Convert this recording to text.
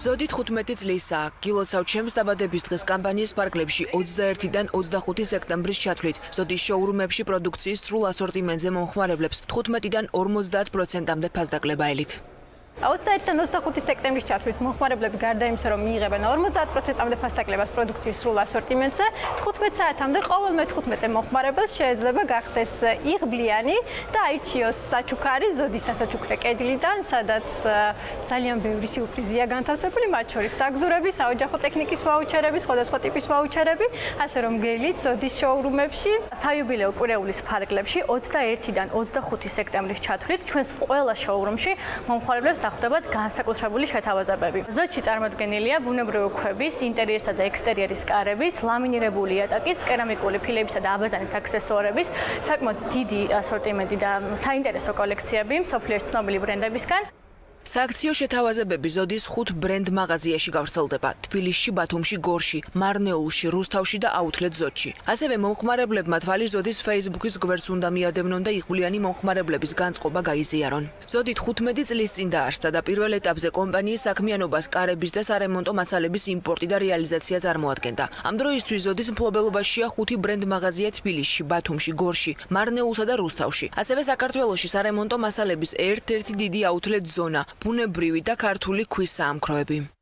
ზოდი 15 წლისაა. გილოცავ ჩემს დაბადების დღეს კამპანიის პარკლებში 21-დან 25 სექტემბრის ჩათვლით. ზოდის შოურუმებში პროდუქციის სრულ ასორტიმენტზე მომხმარებლებს 15-დან 50%-მდე ფასდაკლება ელით. 21-დან 25 სექტემბრის ჩათვლით მომხმარებლები გარდა იმისა, რომ მიიღებენ 50%-მდე ფასდაკლებას პროდუქციის სრულ ასორტიმენტზე, 15 საათამდე ყოველ მე-15 მომხმარებელს შეიძლება გახდეს იღბლიანი და აირჩიოს საჩუქარი ზოდის სასაჩუქრე კედლიდან, სადაც ძალიან ბევრი სიურპრიზია განთავსებული, მათ შორის საგზურები, საოჯახო ტექნიკის ვაუჩერები, სხვადასხვა ტიპის ვაუჩერები, ასე რომ გელით ზოდის შოურუმებში, საიუბილეო კურეულის ფარგლებში 21-დან 25 სექტემბრის ჩათვლით ჩვენს ყველა შოურუმში მომხმარებლებს დახვდებათ განსაკუთრებული შეთავაზებები. ზოდში წარმოდგენილია ბუნებრივი ქვების, ინტერიერისა და ექსტერიერის კარების, ლამინირებული იატაკის, კერამიკული ფილებისა და აბაზანის აქსესუარების, საკმაოდ დიდი ასორტიმენტი და საინტერესო კოლექციები მსოფლიოში ცნობილი ბრენდებისგან. Სააქციო შეთავაზებები ზოდის 5 ბრენდ მაღაზიაში გავრცელდება: თბილისში, ბათუმში, გორში, მარნეულში, რუსთავში და აუთლეტ ზოდში. ასევე მომხმარებლებმა თვალი ზოდის Facebook-ის გვერდს უნდა მიადევნონ და იღბლიანი მომხმარებლების განწყობა გაიზიარონ. ზოდი 15 წლის წინ დაარსდა და პირველ ეტაპზე კომპანიის საქმიანობას კარების და სარემონტო მასალების იმპორტი და რეალიზაცია წარმოადგენდა. ამ დროისთვის ზოდის მფლობელობაშია 5 ბრენდ მაღაზია თბილისში, ბათუმში, გორში, მარნეულსა და რუსთავში. ასევე საქართველოში სარემონტო მასალების ერთ-ერთი დიდი აუთლეტ ზონა ბუნებრივი და ქართული ქვის საამქროები.